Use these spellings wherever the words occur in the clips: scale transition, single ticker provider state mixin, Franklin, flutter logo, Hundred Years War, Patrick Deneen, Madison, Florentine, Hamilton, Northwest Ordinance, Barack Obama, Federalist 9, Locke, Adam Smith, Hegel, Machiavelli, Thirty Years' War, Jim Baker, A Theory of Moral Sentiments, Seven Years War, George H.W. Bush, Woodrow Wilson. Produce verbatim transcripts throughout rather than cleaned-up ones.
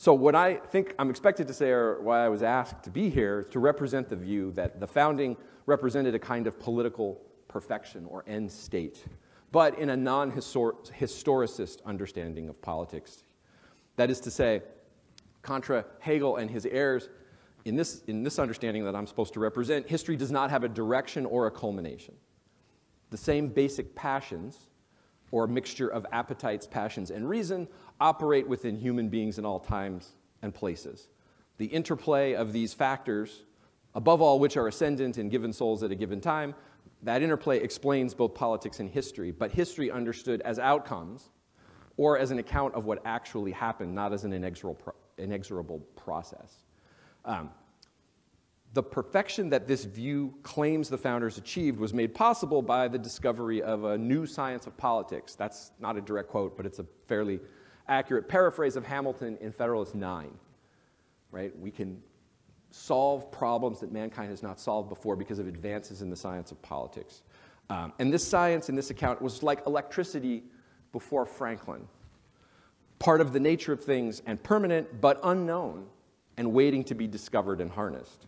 So what I think I'm expected to say, or why I was asked to be here, is to represent the view that the founding represented a kind of political perfection or end state, but in a non-historicist understanding of politics. That is to say, contra Hegel and his heirs, in this, in this understanding that I'm supposed to represent, history does not have a direction or a culmination. The same basic passions, or mixture of appetites, passions, and reason, operate within human beings in all times and places. The interplay of these factors, above all which are ascendant in given souls at a given time, that interplay explains both politics and history, but history understood as outcomes or as an account of what actually happened, not as an inexorable, inexorable process. Um, The perfection that this view claims the founders achieved was made possible by the discovery of a new science of politics. That's not a direct quote, but it's a fairly accurate paraphrase of Hamilton in Federalist nine. Right? We can solve problems that mankind has not solved before because of advances in the science of politics. Um, and this science in this account was like electricity before Franklin. Part of the nature of things and permanent, but unknown and waiting to be discovered and harnessed.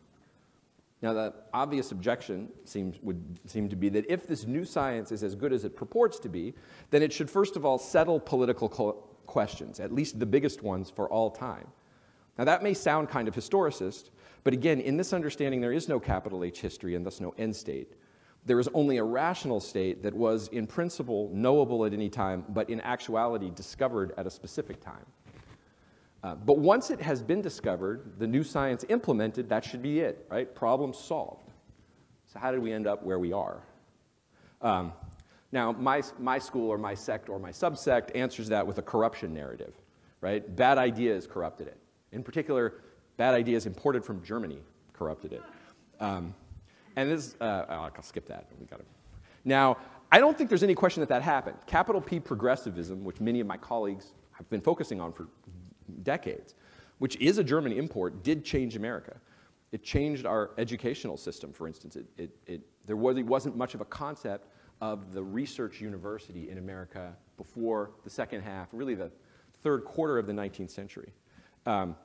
Now, the obvious objection seems, would seem to be that if this new science is as good as it purports to be, then it should first of all settle political questions, at least the biggest ones for all time. Now, that may sound kind of historicist, but again, in this understanding, there is no capital H history and thus no end state. There is only a rational state that was, in principle, knowable at any time, but in actuality discovered at a specific time. Uh, but once it has been discovered, the new science implemented, that should be it, right? Problem solved. So how did we end up where we are? Um, now, my, my school or my sect or my subsect answers that with a corruption narrative, right? Bad ideas corrupted it. In particular, bad ideas imported from Germany corrupted it. Um, and this, uh, I'll skip that. We got it. Now, I don't think there's any question that that happened. Capital P progressivism, which many of my colleagues have been focusing on for decades, which is a German import, did change America. It changed our educational system, for instance. It, it, it, there really wasn't much of a concept of the research university in America before the second half, really the third quarter of the nineteenth century. Um,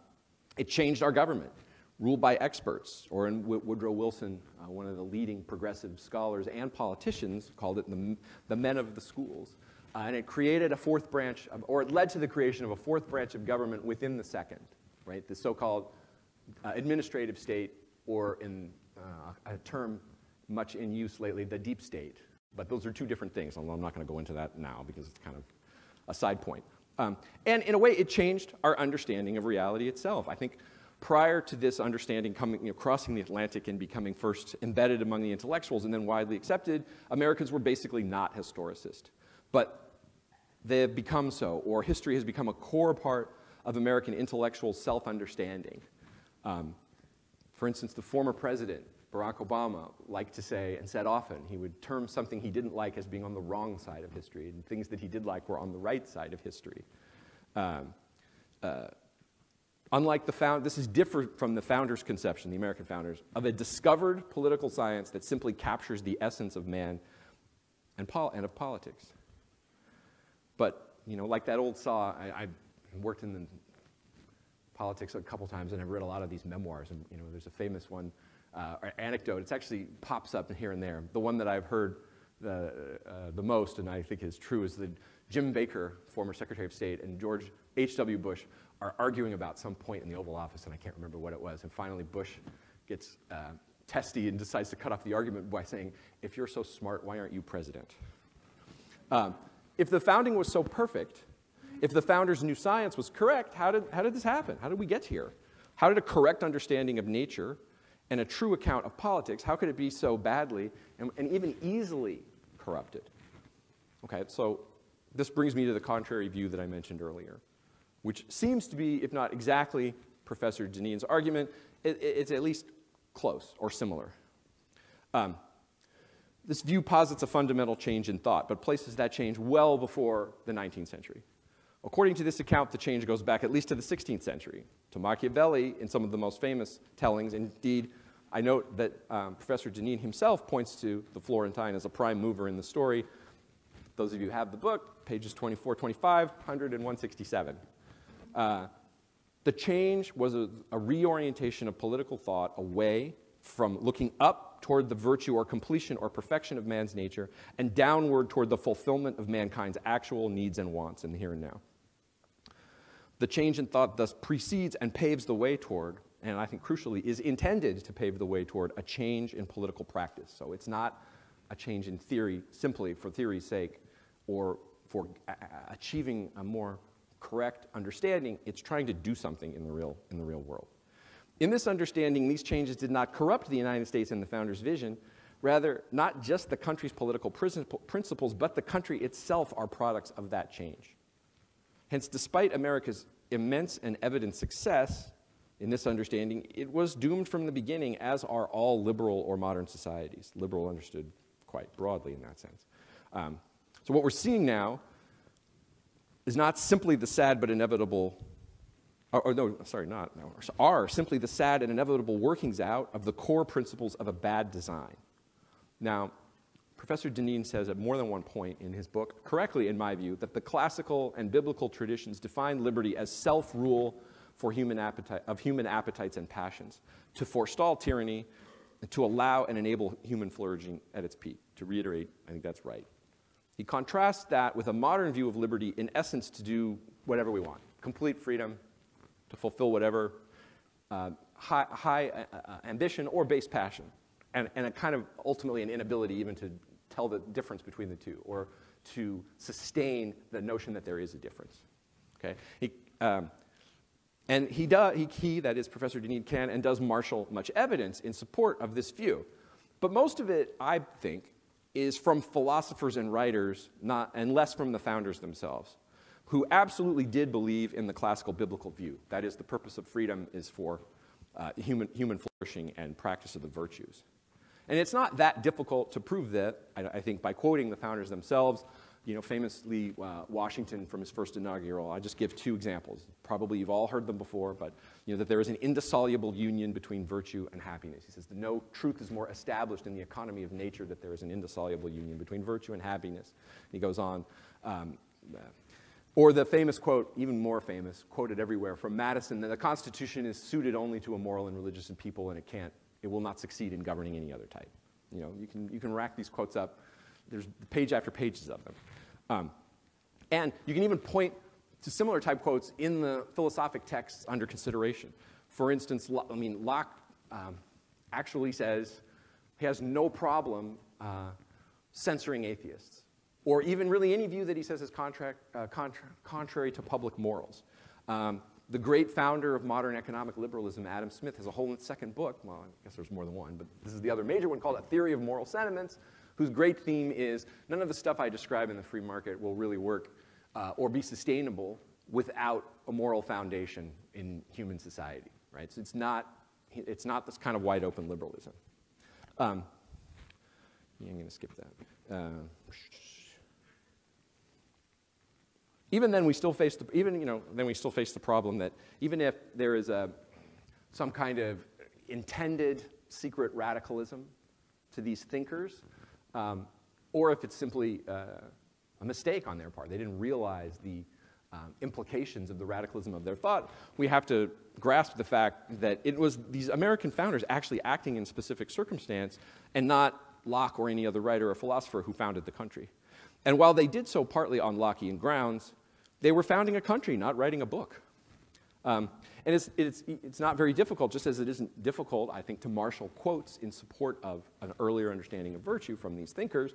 it changed our government, ruled by experts, or in Woodrow Wilson, uh, one of the leading progressive scholars and politicians, called it the, the men of the schools. Uh, and it created a fourth branch, of, or it led to the creation of a fourth branch of government within the second, right? The so-called uh, administrative state, or in uh, a term much in use lately, the deep state. But those are two different things, although I'm not going to go into that now because it's kind of a side point. Um, and in a way, it changed our understanding of reality itself. I think prior to this understanding coming, you know, crossing the Atlantic and becoming first embedded among the intellectuals and then widely accepted, Americans were basically not historicist. But they have become so, or history has become a core part of American intellectual self-understanding. Um, for instance, the former president, Barack Obama, liked to say, and said often, he would term something he didn't like as being on the wrong side of history, and things that he did like were on the right side of history. Um, uh, unlike the found, this is different from the founders' conception, the American founders, of a discovered political science that simply captures the essence of man and, pol and of politics. But, you know, like that old saw, I, I worked in the politics a couple times, and I've read a lot of these memoirs. And, you know, there's a famous one, uh, or anecdote. It actually pops up here and there. The one that I've heard the, uh, the most, and I think is true, is that Jim Baker, former Secretary of State, and George H W Bush are arguing about some point in the Oval Office, and I can't remember what it was. And finally, Bush gets uh, testy and decides to cut off the argument by saying, if you're so smart, why aren't you president? Um, If the founding was so perfect, if the founders' new science was correct, how did, how did this happen? How did we get here? How did a correct understanding of nature and a true account of politics, how could it be so badly and, and even easily corrupted? Okay, so this brings me to the contrary view that I mentioned earlier, which seems to be, if not exactly Professor Deneen's argument, it, it's at least close or similar. Um, This view posits a fundamental change in thought, but places that change well before the nineteenth century. According to this account, the change goes back at least to the sixteenth century, to Machiavelli in some of the most famous tellings. Indeed, I note that um, Professor Deneen himself points to the Florentine as a prime mover in the story. Those of you who have the book, pages twenty-four, twenty-five, one hundred, and one sixty-seven. Uh, The change was a, a reorientation of political thought away from looking up toward the virtue or completion or perfection of man's nature and downward toward the fulfillment of mankind's actual needs and wants in the here and now. The change in thought thus precedes and paves the way toward, and I think crucially is intended to pave the way toward, a change in political practice. So it's not a change in theory simply for theory's sake or for achieving a more correct understanding. It's trying to do something in the real, in the real world. In this understanding, these changes did not corrupt the United States and the founders' vision. Rather, not just the country's political principles, but the country itself are products of that change. Hence, despite America's immense and evident success in this understanding, it was doomed from the beginning, as are all liberal or modern societies, liberal understood quite broadly in that sense. Um, so what we're seeing now is not simply the sad but inevitable, or, or no, sorry, not, no, are simply the sad and inevitable workings out of the core principles of a bad design. Now, Professor Deneen says at more than one point in his book, correctly in my view, that the classical and biblical traditions define liberty as self-rule for human appetite, of human appetites and passions, to forestall tyranny, and to allow and enable human flourishing at its peak. To reiterate, I think that's right. He contrasts that with a modern view of liberty, in essence, to do whatever we want, complete freedom to fulfill whatever uh, high, high uh, ambition or base passion, and, and a kind of ultimately an inability even to tell the difference between the two, or to sustain the notion that there is a difference. Okay? He, um, and he, do, he, he, that is Professor Deneen, can and does marshal much evidence in support of this view. But most of it, I think, is from philosophers and writers, not, and less from the founders themselves, who absolutely did believe in the classical biblical view. That is, the purpose of freedom is for uh, human, human flourishing and practice of the virtues. And it's not that difficult to prove that, I, I think, by quoting the founders themselves. You know, famously, uh, Washington from his first inaugural, I just give two examples. Probably you've all heard them before, but you know that there is an indissoluble union between virtue and happiness. He says, no truth is more established in the economy of nature that there is an indissoluble union between virtue and happiness. And he goes on. Um, uh, or the famous quote, even more famous, quoted everywhere from Madison, that the Constitution is suited only to a moral and religious people, and it can't, it will not succeed in governing any other type. You know, you can, you can rack these quotes up. There's page after pages of them. Um, and you can even point to similar type quotes in the philosophic texts under consideration. For instance, Locke, I mean, Locke um, actually says he has no problem uh, censoring atheists, or even really any view that he says is contract, uh, contra contrary to public morals. Um, the great founder of modern economic liberalism, Adam Smith, has a whole second book. Well, I guess there's more than one, but this is the other major one, called A Theory of Moral Sentiments, whose great theme is none of the stuff I describe in the free market will really work uh, or be sustainable without a moral foundation in human society, right? So it's not, it's not this kind of wide open liberalism. Um, yeah, I'm gonna skip that. Uh, even then we still face the, even, you know, then we still face the problem that even if there is a, some kind of intended secret radicalism to these thinkers, Um, or if it's simply uh, a mistake on their part. They didn't realize the um, implications of the radicalism of their thought. We have to grasp the fact that it was these American founders actually acting in specific circumstance and not Locke or any other writer or philosopher who founded the country. And while they did so partly on Lockean grounds, they were founding a country, not writing a book. Um, and it's, it's, it's not very difficult, just as it isn't difficult, I think, to marshal quotes in support of an earlier understanding of virtue from these thinkers,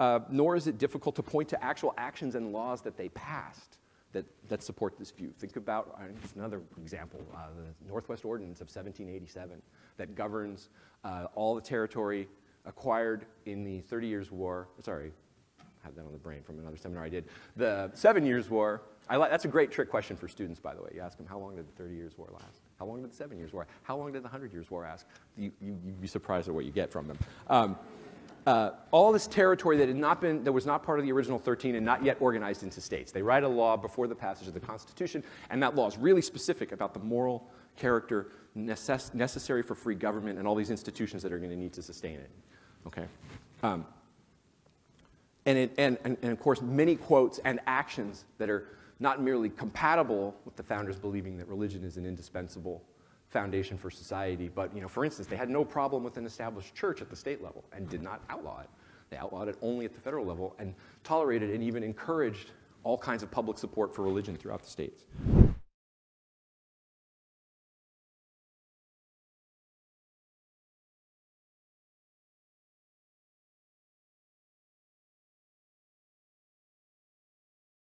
uh, nor is it difficult to point to actual actions and laws that they passed that, that support this view. Think about, I mean, just another example, uh, the Northwest Ordinance of seventeen eighty-seven that governs uh, all the territory acquired in the Thirty Years' War, sorry, I have that on the brain from another seminar I did, the Seven Years' War. I like, that's a great trick question for students, by the way. You ask them, how long did the Thirty Years' War last? How long did the Seven Years' War? How long did the Hundred Years' War last? You, you, you'd be surprised at what you get from them. Um, uh, all this territory that had not been, that was not part of the original thirteen and not yet organized into states. They write a law before the passage of the Constitution, and that law is really specific about the moral character necess necessary for free government and all these institutions that are going to need to sustain it. Okay. Um, and, it and, and, and of course, many quotes and actions that are not merely compatible with the founders believing that religion is an indispensable foundation for society, but, you know, for instance, they had no problem with an established church at the state level and did not outlaw it. They outlawed it only at the federal level and tolerated and even encouraged all kinds of public support for religion throughout the states.